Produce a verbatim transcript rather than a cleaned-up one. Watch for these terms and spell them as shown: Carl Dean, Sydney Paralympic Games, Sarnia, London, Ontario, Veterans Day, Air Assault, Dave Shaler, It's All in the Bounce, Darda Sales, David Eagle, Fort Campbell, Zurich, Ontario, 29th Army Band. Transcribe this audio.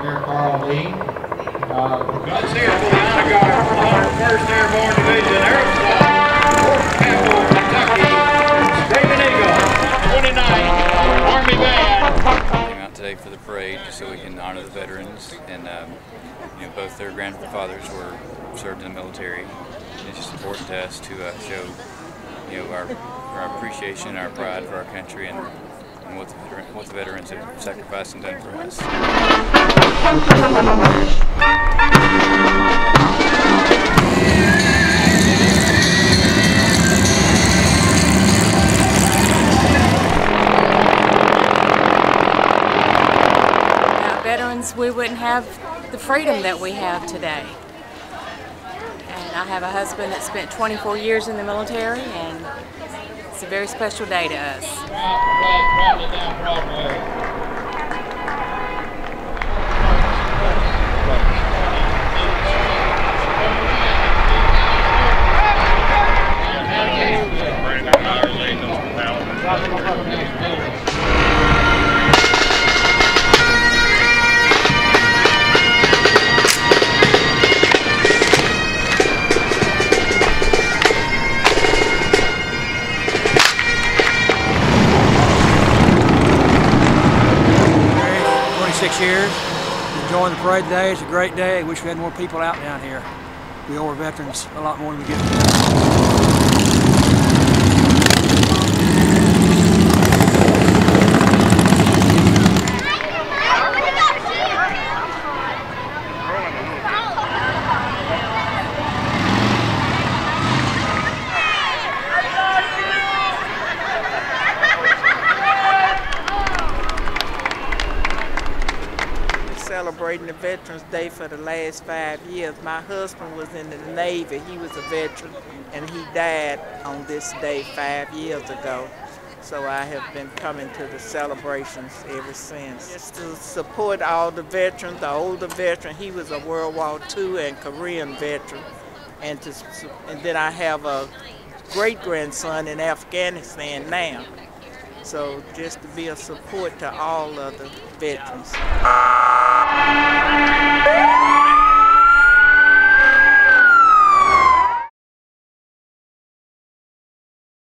Rear Carl Dean. Uh, Let's hear for the honor guard from one hundred first Airborne Division, Air Assault, Fort Campbell, Kentucky, David Eagle, twenty-ninth Army Band. Came out today for the parade just so we can honor the veterans, and um, you know, both their grandfathers were served in the military. It's just important to us to uh, show, you know, our, our appreciation, our pride for our country, and and what the, what the veterans have sacrificed and done for us. Veterans, we wouldn't have the freedom that we have today. And I have a husband that spent twenty-four years in the military, and it's a very special day to us. Years, enjoying the parade today. It's a great day. I wish we had more people out down here. We owe our veterans a lot more than we get. Celebrating the Veterans Day for the last five years. My husband was in the Navy. He was a veteran, and he died on this day five years ago. So I have been coming to the celebrations ever since. Just to support all the veterans, the older veteran. He was a World War Two and Korean veteran. And, to, and then I have a great-grandson in Afghanistan now. So just to be a support to all of the veterans. Yeah.